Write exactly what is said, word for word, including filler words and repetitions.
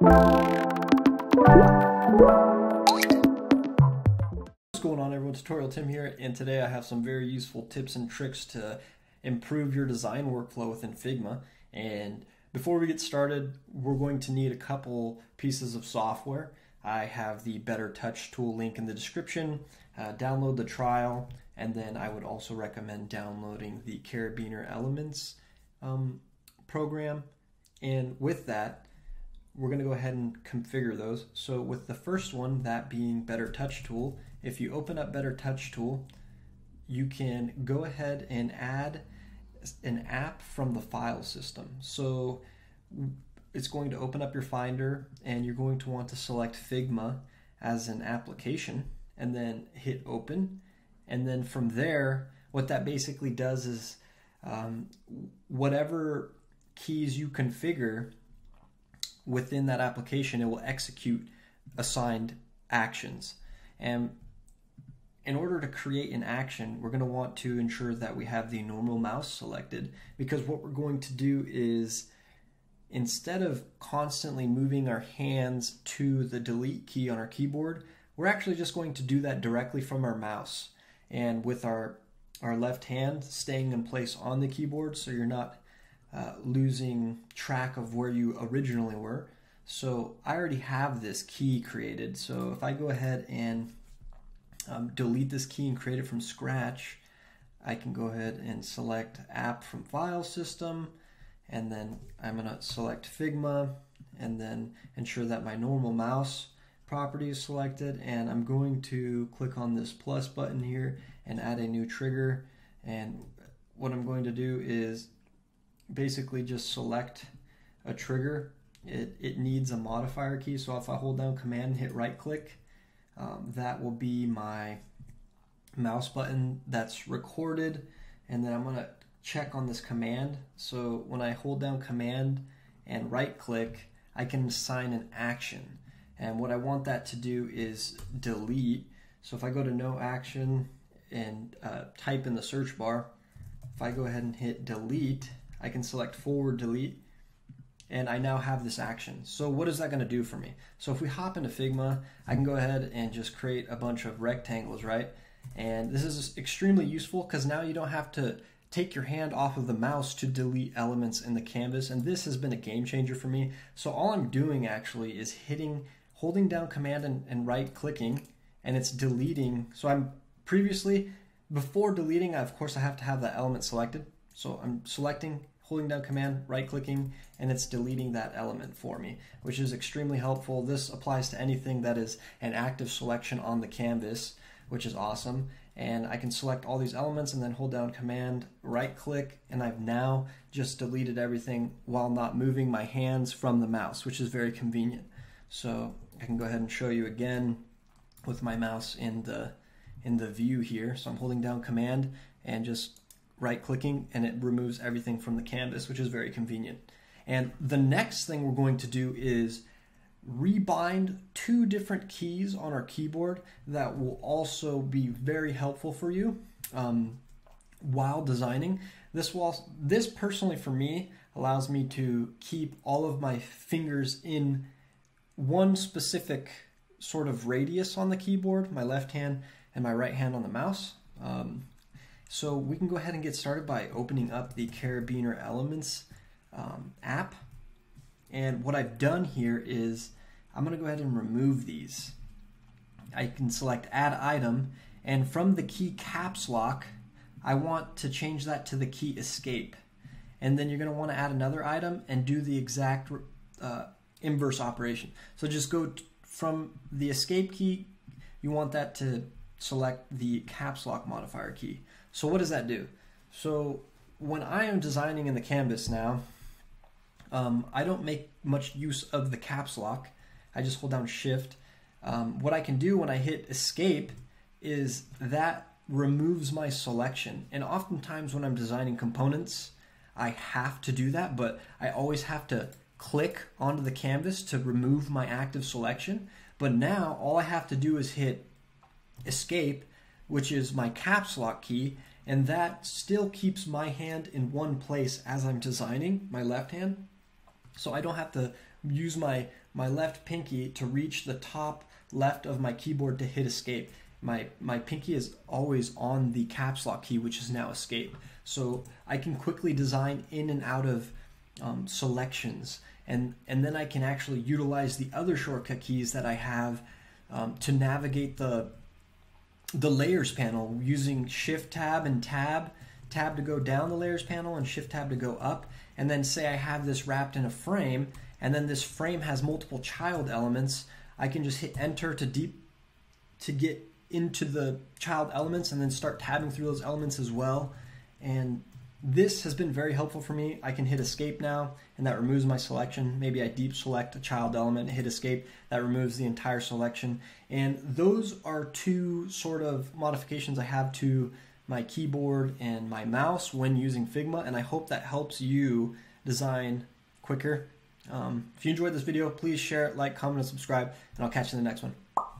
What's going on, everyone? Tutorial Tim here, and today I have some very useful tips and tricks to improve your design workflow within Figma. And before we get started, we're going to need a couple pieces of software. I have the Better Touch Tool link in the description. Uh, download the trial, and then I would also recommend downloading the Carabiner Elements um, program. And with that, we're going to go ahead and configure those. So with the first one, that being Better Touch Tool, if you open up Better Touch Tool, you can go ahead and add an app from the file system. So it's going to open up your Finder, and you're going to want to select Figma as an application, and then hit open. And then from there, what that basically does is um, whatever keys you configure within that application, it will execute assigned actions. And in order to create an action, we're going to want to ensure that we have the normal mouse selected, because what we're going to do is, instead of constantly moving our hands to the delete key on our keyboard, we're actually just going to do that directly from our mouse, and with our our left hand staying in place on the keyboard, so you're not Uh, losing track of where you originally were. So I already have this key created. So if I go ahead and um, delete this key and create it from scratch, I can go ahead and select app from file system, and then I'm gonna select Figma, and then ensure that my normal mouse property is selected, and I'm going to click on this plus button here and add a new trigger. And what I'm going to do is basically just select a trigger. It, it needs a modifier key, so if I hold down command and hit right click, um, that will be my mouse button that's recorded. And then I'm going to check on this command. So when I hold down command and right click, I can assign an action, and what I want that to do is delete. So if I go to no action and uh, type in the search bar, if I go ahead and hit delete, I can select forward delete, and I now have this action. So what is that going to do for me? So if we hop into Figma, I can go ahead and just create a bunch of rectangles, right? And this is extremely useful, because now you don't have to take your hand off of the mouse to delete elements in the canvas, and this has been a game changer for me. So all I'm doing actually is hitting, holding down command and, and right clicking, and it's deleting. So I'm previously, before deleting, I, of course I have to have that element selected. So I'm selecting, holding down command, right clicking, and it's deleting that element for me, which is extremely helpful. This applies to anything that is an active selection on the canvas, which is awesome. And I can select all these elements and then hold down command, right click, and I've now just deleted everything while not moving my hands from the mouse, which is very convenient. So I can go ahead and show you again with my mouse in the in the view here. So I'm holding down command and just right clicking, and it removes everything from the canvas, which is very convenient. And the next thing we're going to do is rebind two different keys on our keyboard. That will also be very helpful for you um, while designing. This will, this personally for me, allows me to keep all of my fingers in one specific sort of radius on the keyboard, my left hand and my right hand on the mouse. Um, So we can go ahead and get started by opening up the Carabiner Elements um, app. And what I've done here is I'm going to go ahead and remove these. I can select add item, and from the key caps lock, I want to change that to the key escape. And then you're going to want to add another item and do the exact uh, inverse operation. So just go from the escape key, you want that to select the caps lock modifier key. So what does that do? So when I am designing in the canvas now, um, I don't make much use of the caps lock. I just hold down shift. Um, what I can do when I hit escape is that removes my selection. And oftentimes when I'm designing components, I have to do that, but I always have to click onto the canvas to remove my active selection. But now all I have to do is hit escape, which is my caps lock key, and that still keeps my hand in one place as I'm designing, my left hand. So I don't have to use my my left pinky to reach the top left of my keyboard to hit escape. My, my pinky is always on the caps lock key, which is now escape. So I can quickly design in and out of um, selections, and, and then I can actually utilize the other shortcut keys that I have um, to navigate the, the layers panel using shift tab and tab, tab to go down the layers panel and shift tab to go up. And then say I have this wrapped in a frame, and then this frame has multiple child elements. I can just hit enter to deep to get into the child elements and then start tabbing through those elements as well. And this has been very helpful for me. I can hit escape now, and that removes my selection. Maybe I deep select a child element, hit escape, that removes the entire selection. And those are two sort of modifications I have to my keyboard and my mouse when using Figma, and I hope that helps you design quicker. Um, if you enjoyed this video, please share it, like, comment, and subscribe, and I'll catch you in the next one.